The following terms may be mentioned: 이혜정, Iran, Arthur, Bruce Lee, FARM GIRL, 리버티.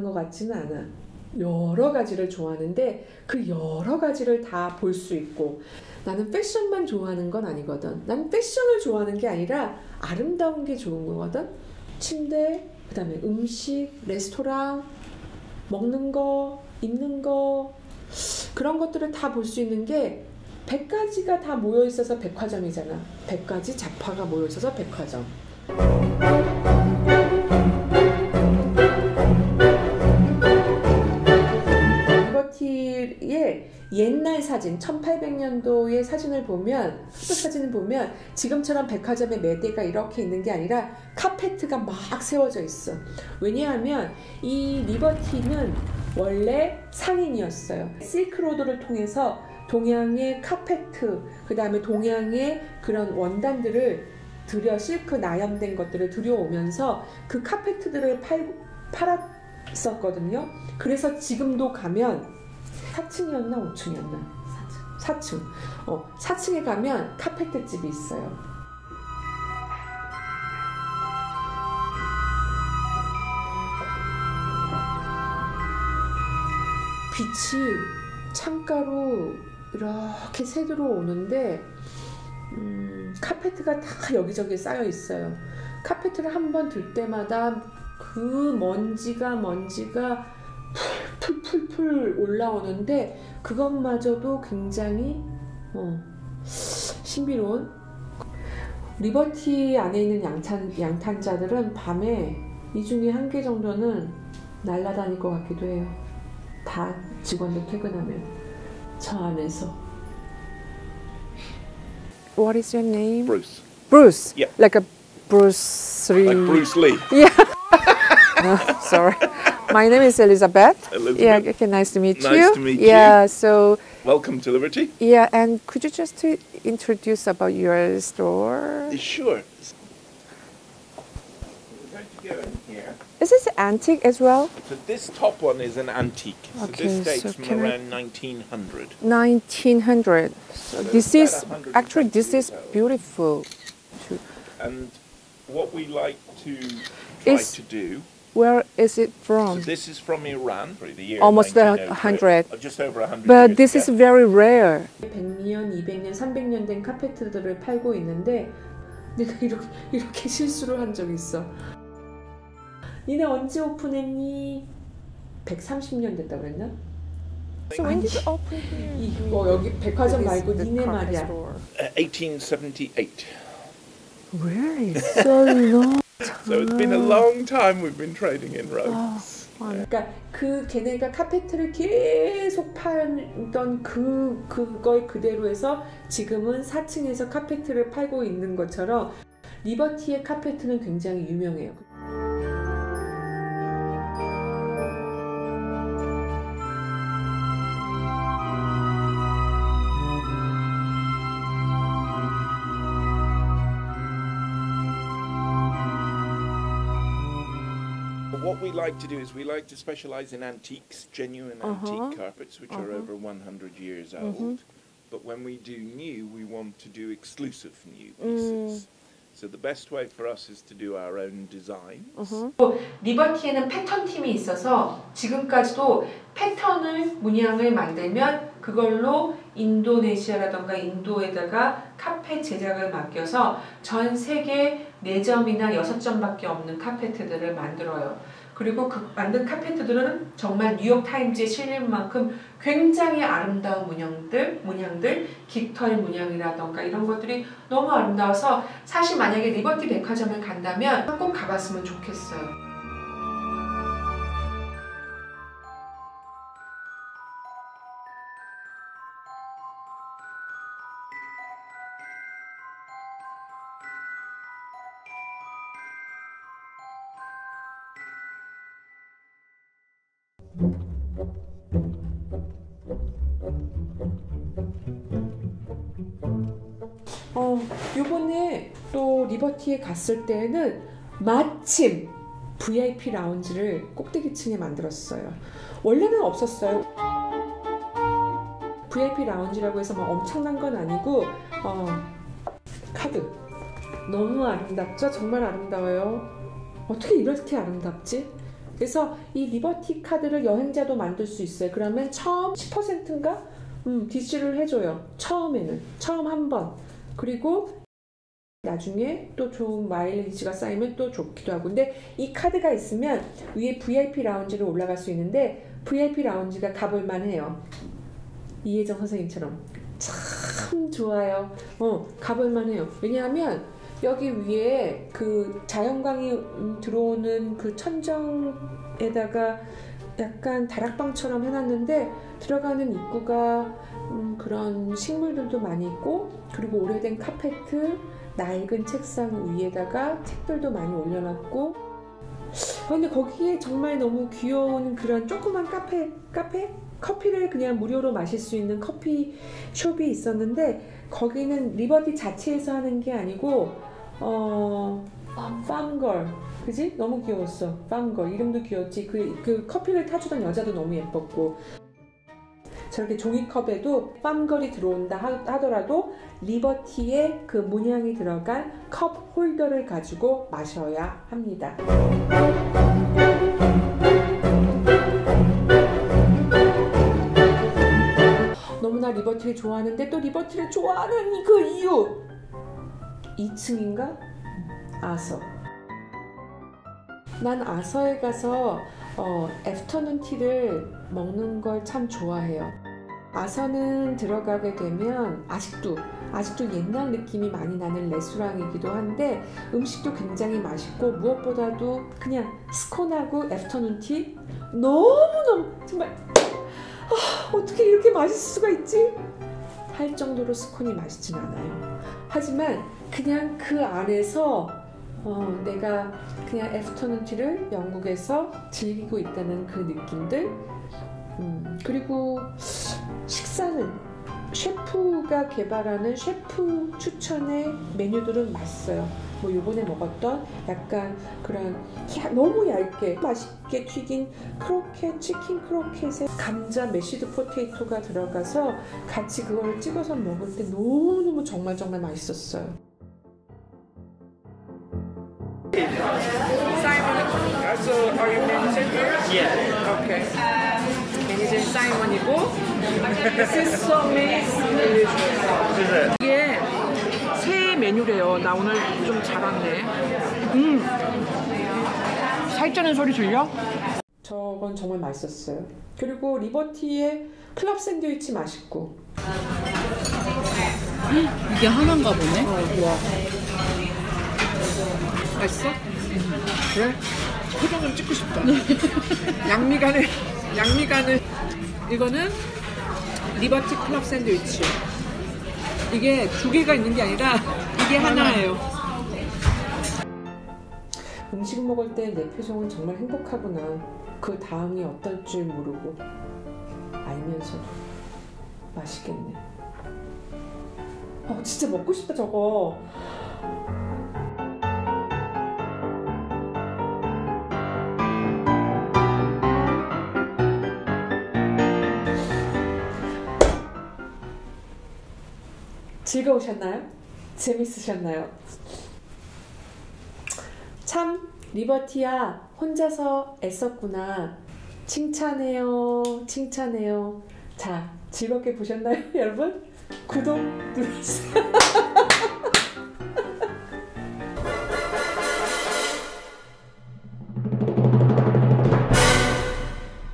좋아하는 것 같지는 않아. 여러 가지를 좋아하는데 그 여러 가지를 다 볼 수 있고, 나는 패션만 좋아하는 건 아니거든. 나는 패션을 좋아하는 게 아니라 아름다운 게 좋은 거거든. 침대, 그 다음에 음식, 레스토랑, 먹는 거, 입는 거, 그런 것들을 다 볼 수 있는 게 100가지가 다 모여 있어서 백화점이잖아. 100가지 잡화가 모여 있어서 백화점. 리버티의 옛날 사진, 1800년도의 사진을 보면, 사진을 보면 지금처럼 백화점의 매대가 이렇게 있는 게 아니라 카페트가 막 세워져 있어. 왜냐하면 이 리버티는 원래 상인이었어요. 실크로드를 통해서 동양의 카페트, 그 다음에 동양의 그런 원단들을 들여, 실크 나염된 것들을 들여오면서 그 카페트들을 팔았었거든요. 그래서 지금도 가면 4층이었나 5층이었나? 4층. 4층에 가면 카페트 집이 있어요. 빛이 창가로 이렇게 새 들어오는데 카페트가 다 여기저기 쌓여 있어요. 카페트를 한번 들 때마다 그 먼지가 풀풀 올라오는데 그것마저도 굉장히 신비로운. 리버티 안에 있는 양탄자들은 밤에 이 중에 한 개 정도는 날아다닐 것 같기도 해요. 다 직원들 퇴근하면 저 안에서. What is your name? Bruce. Bruce? Yeah. Like a Bruce Lee. Like Bruce Lee. Yeah. Sorry. My name is Elizabeth. Elizabeth. Yeah, okay, nice to meet you. Nice to meet you. Yeah, so... Welcome to Liberty. Yeah, and could you just introduce about your store? Sure. We're going to go in here. Is this antique as well? So this top one is an antique. So okay, this dates from around 1900. 1900. So this is, actually this is beautiful. Too. And what we like to try to do... Where is it from? So this is from Iran. The year almost 100. Just over 100 But this is very rare. 100년, 200년, 300년 된 카페트들을 팔고 있는데 내가 이렇게 실수를 한 적이 있어. 니네 언제 오픈했니? 130년 됐다고 그랬나? So when did you open here? 이거 여기 백화점 말고 니네 말이야. 1878. Really? So long. So it's been a long time we've been trading in Rhodes. 그러니까 그 걔네가 카페트를 계속 팔던 그거의 그대로 해서 지금은 4층에서 카페트를 팔고 있는 것처럼 리버티의 카페트는 굉장히 유명해요. What we like to do is we like to specialize in antiques, genuine antique carpets, which are over 100 years old. But when we do new, we want to do exclusive new pieces. So the best way for us is to do our own designs. 리버티에는 패턴 팀이 있어서 지금까지도 패턴을 문양을 만들면 그걸로 인도네시아라던가 인도에다가 카펫 제작을 맡겨서 전 세계 4점이나 6점밖에 없는 카페트들을 만들어요. 그리고 그 만든 카페트들은 정말 뉴욕타임즈에 실릴 만큼 굉장히 아름다운 문양들, 깃털 문양이라던가 이런 것들이 너무 아름다워서 사실 만약에 리버티 백화점을 간다면 꼭 가봤으면 좋겠어요. 요번에 또 리버티에 갔을 때는 마침 VIP 라운지를 꼭대기층에 만들었어요. 원래는 없었어요. VIP 라운지라고 해서 막 엄청난 건 아니고 카드 너무 아름답죠? 정말 아름다워요. 어떻게 이렇게 아름답지? 그래서 이 리버티 카드를 여행자도 만들 수 있어요. 그러면 처음 10%인가 디스를 해줘요. 처음 한 번. 그리고 나중에 또 좋은 마일리지가 쌓이면 또 좋기도 하고. 근데 이 카드가 있으면 위에 VIP 라운지를 올라갈 수 있는데 VIP 라운지가 가볼만 해요. 이혜정 선생님처럼 참 좋아요. 가볼만 해요. 왜냐하면 여기 위에 그 자연광이 들어오는 그 천정에다가 약간 다락방처럼 해놨는데 들어가는 입구가 그런 식물들도 많이 있고, 그리고 오래된 카페트, 낡은 책상 위에다가 책들도 많이 올려놨고. 근데 거기에 정말 너무 귀여운 그런 조그만 카페? 커피를 그냥 무료로 마실 수 있는 커피숍이 있었는데 거기는 리버티 자체에서 하는 게 아니고 Palmgirl, 그지? 너무 귀여웠어. Palmgirl 이름도 귀엽지. 그 커피를 타주던 여자도 너무 예뻤고, 저렇게 종이컵에도 Palmgirl이 들어온다 하더라도 리버티의 그 문양이 들어간 컵 홀더를 가지고 마셔야 합니다. 너무나 리버티를 좋아하는데 또 리버티를 좋아하는 그 이유! 2층인가? 아서. 난 아서에 가서 애프터눈 티를 먹는 걸 참 좋아해요. 아서는 들어가게 되면 아직도 옛날 느낌이 많이 나는 레스토랑이기도 한데 음식도 굉장히 맛있고, 무엇보다도 그냥 스콘하고 애프터눈 티 너무너무 정말 어떻게 이렇게 맛있을 수가 있지? 할 정도로 스콘이 맛있진 않아요. 하지만 그냥 그 안에서 내가 그냥 애프터눈 티를 영국에서 즐기고 있다는 그 느낌들. 그리고 식사는 셰프가 개발하는 셰프 추천의 메뉴들은 맛있어요. 뭐 요번에 먹었던 약간 그런 너무 얇게 맛있게 튀긴 크로켓, 치킨 크로켓에 감자 메시드 포테이토가 들어가서 같이 그거를 찍어서 먹을 때 너무너무 정말 맛있었어요. So are you babysit here? Yeah. Okay. This is Simon이고, this is so amazing. 이게 새 메뉴래요. 나 오늘 좀 잘 왔네. 살찌는 소리 들려? 저건 정말 맛있었어요. 그리고 리버티의 클럽 샌드위치 맛있고. 이게 하나인가 보네. 좋아. 맛있어? 그래? 표정 좀 찍고 싶다. 양미간을 이거는 리버티 클럽 샌드위치. 이게 두 개가 있는 게 아니라 이게 하나예요. 음식 먹을 때 내 표정은 정말 행복하구나. 그 다음이 어떨 줄 모르고 알면서도 맛있겠네. 진짜 먹고 싶다 저거. 즐거우셨나요? 재밌으셨나요? 참 리버티야 혼자서 애썼구나. 칭찬해요. 자, 즐겁게 보셨나요 여러분? 구독 눌러주세요.